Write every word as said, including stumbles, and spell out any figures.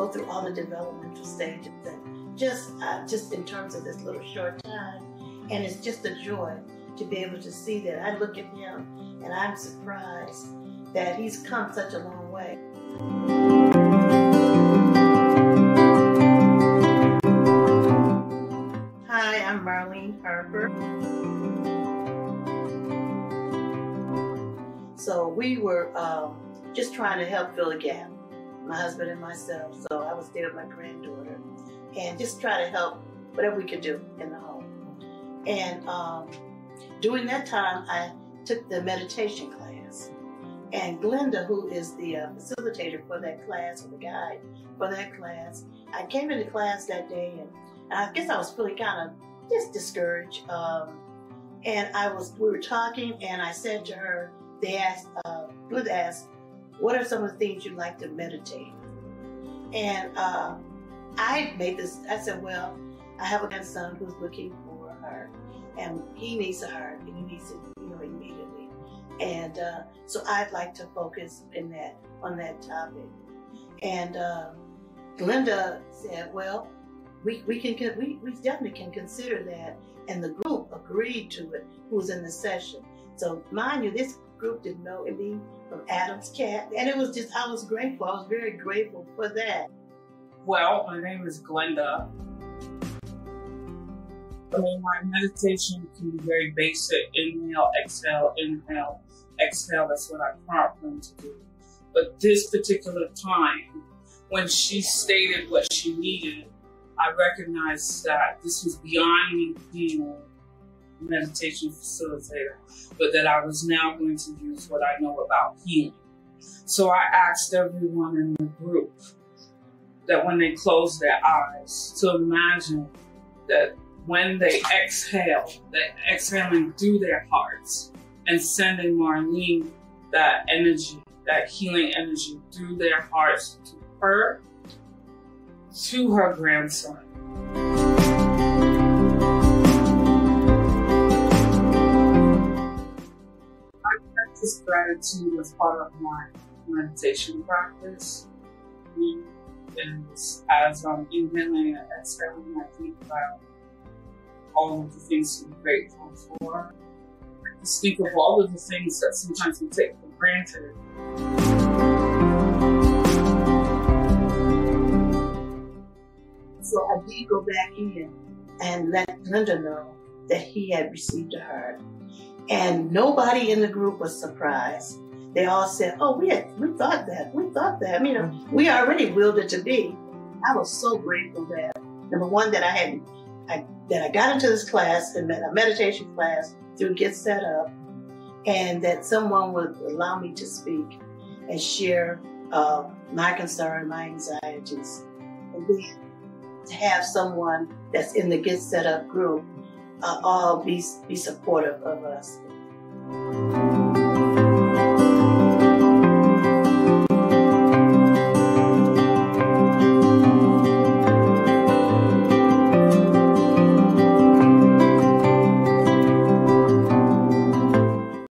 go through all the developmental stages, and just, uh, just in terms of this little short time. And it's just a joy to be able to see that. I look at him and I'm surprised that he's come such a long way. Hi, I'm Marlene Harper. So we were um, just trying to help fill a gap, my husband and myself. So I was there with my granddaughter and just try to help whatever we could do in the home. And um, during that time, I took the meditation class. And Glenda, who is the uh, facilitator for that class, or the guide for that class, I came into class that day, and I guess I was feeling kind of just discouraged. Um, and I was, we were talking, and I said to her, they asked, uh, Glenda asked, what are some of the things you'd like to meditate? And uh, I made this, I said, well, I have a grandson who's looking for her, and he needs her, and he needs it, you know, immediately. And uh, so I'd like to focus in that on that topic. And uh, Glenda said, well, we we can we we definitely can consider that. And the group agreed to it, who was in the session. So mind you, this group didn't know it being from Adam's Cat, and it was just, I was grateful. I was very grateful for that. Well, my name is Glenda. I mean, my meditation can be very basic: inhale, exhale, inhale, exhale. That's what I prompt them to do. But this particular time, when she stated what she needed, I recognized that this was beyond me being a meditation facilitator, but that I was now going to use what I know about healing. So I asked everyone in the group that when they closed their eyes to imagine that when they exhale, they're exhaling through their hearts and sending Marlene that energy, that healing energy through their hearts to her, to her grandson. I practice gratitude as part of my meditation practice. And as I'm inhaling and exhaling, I think about all of the things to be grateful for. I just think of all of the things that sometimes we take for granted. So I did go back in and let Glenda know that he had received a heart. And nobody in the group was surprised. They all said, oh, we had, we thought that, we thought that. I mean, we already willed it to be. I was so grateful that, number one, that I had I, that I got into this class, and a meditation class through GetSetUp, and that someone would allow me to speak and share uh, my concern, my anxieties, and then to have someone that's in the GetSetUp group uh, all be, be supportive of us.